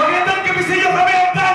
voy a andar que mis hijos también.